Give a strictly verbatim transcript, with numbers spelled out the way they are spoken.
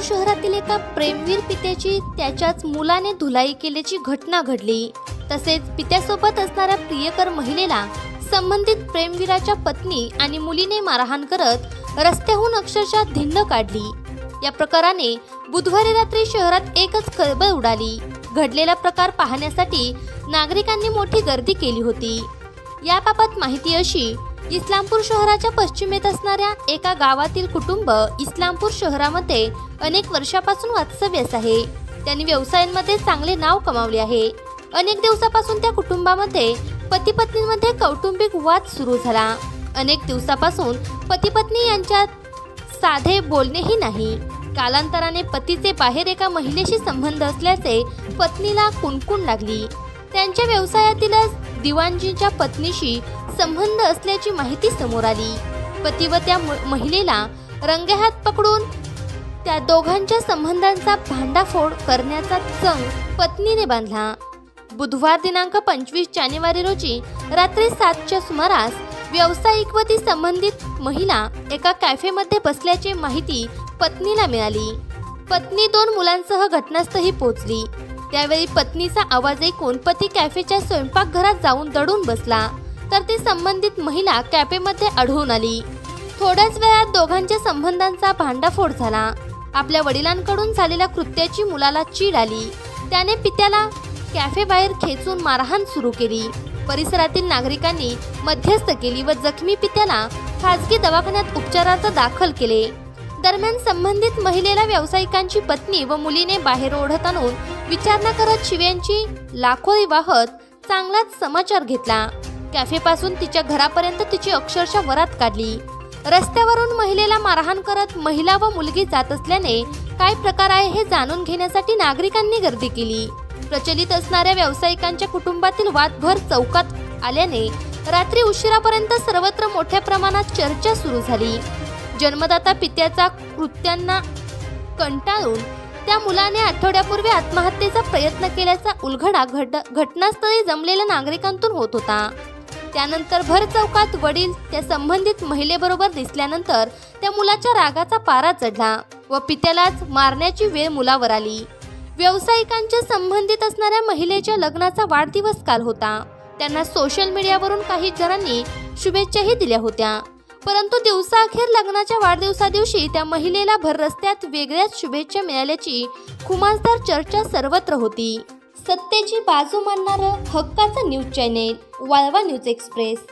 इस्लामपूर शहरातील एका प्रेमवीर पित्याची त्याच्याच मुलाने धुलाई केल्याची घटना घडली। तसेच पित्यासोबत असणाऱ्या प्रियकर महिलेला संबंधित प्रेमवीराच्या पत्नी आणि मुलीने मारहाण करत रस्त्याहून अक्षरशः धिंड काढली। या प्रकाराने बुधवारी रात्री शहरात एकच खळबळ उडाली। घडलेला प्रकार पाहण्यासाठी नागरिकांनी मोठी गर्दी केली होती। याबाबत माहिती अशी, इस्लामपूर शहराच्या पश्चिमेत असणाऱ्या एका गावातील कुटुंब इस्लामपूर शहरामध्ये अनेक वर्षापासून वास्तव्यास आहे। त्यांनी व्यवसायांमध्ये चांगले नाव कमावले आहे। अनेक दिवसापासून त्या कुटुंबामध्ये पती पत्नीमध्ये कौटुंबिक वाद सुरू झाला। अनेक दिवसापासून पती पत्नी यांच्यात साधे बोलणेही नाही। कालांतराने पतीचे बाहेर एका महिलेशी संबंध असल्याचे पत्नीला कुणकुण लागली। त्यांच्या व्यवसायातीलच दिवाणजींच्या पत्नीशी संबंध असल्याची माहिती समोर आली। पती व त्या महिलेला रंगेहात पकडून त्या दोघांच्या संबंधांचा भांडाफोड करण्याचा चंग पत्नीने बांधला। बुधवार दिनांक पंचवीस जानेवारी रोजी रात्री सातच्या सुमारास व्यावसायिक व ती संबंधित महिला एका कॅफेमध्ये बसल्याची माहिती पत्नीला मिळाली। पत्नी दोन मुलांसह घटनास्थळी पोहोचली। त्यावेळी पत्नीचा आवाज ऐकून पती कॅफेच्या स्वयंपाकघरात जाऊन दडून बसला, तर ती संबंधित महिला कॅफेमध्ये आढळून आली। थोड्याच वेळात दोघांच्या संबंधांचा भांडाफोड झाला। आपल्या वडिलांकडून झालेल्या कृत्याची मुलाला चीड आली। त्याने पित्याला कॅफेबाहेर खेचून मारहाण सुरू केली। परिसरातील नागरिकांनी मध्यस्थ केली व जखमी पित्याला खासगी दवाखान्यात उपचारार्थ दाखल केले। दरम्यान संबंधित महिलेला व्यावसायिकांची पत्नी व मुलीने बाहेर ओढत आणून विचारणा करत शिव्यांची लाखोळी वाहत चांगलाच समाचार घेतला। कॅफेपासून तिच्या घरापर्यंत तिची अक्षरशः वरात काढली। रस्त्यावरून महिलेला मारहाण करत महिला व मुलगी जात असल्याने काय प्रकार आहे हे जाणून घेण्यासाठी नागरिकांनी गर्दी केली। प्रचलित असणाऱ्या व्यावसायिकांच्या कुटुंबातील वादभर चौकात आल्याने रात्री उशिरापर्यंत सर्वत्र मोठ्या प्रमाणात चर्चा सुरू झाली। जन्मदाता पित्याचा कृत्यांना कंटाळून त्या मुलाने आठवड्यापूर्वी आत्महत्येचा प्रयत्न केल्याचा उलगडा घटनास्थळी जमलेल्या नागरिकांतून होत होता। त्यानंतर भर चौकात वडील त्या संबंधित महिलेबरोबर दिसल्यानंतर त्या मुलाच्या रागाचा पारा चढला व पित्यालाच मारण्याची वेळ मुलावर आली। व्यावसायिकांच्या संबंधित असणाऱ्या महिलेच्या लग्नाचा वाढदिवस काल होता। त्यांना सोशल मीडियावरून काही जणांनी शुभेच्छाही दिल्या होत्या, परंतु दिवसाअखेर लग्नाच्या वाढदिवसा दिवशी त्या महिलेला भर रस्त्यात वेगळ्याच शुभेच्छा मिळाल्याची खुमासदार चर्चा सर्वत्र होती। सत्तेची बाजू मांडणारं हक्काचं news channel Walwa news express.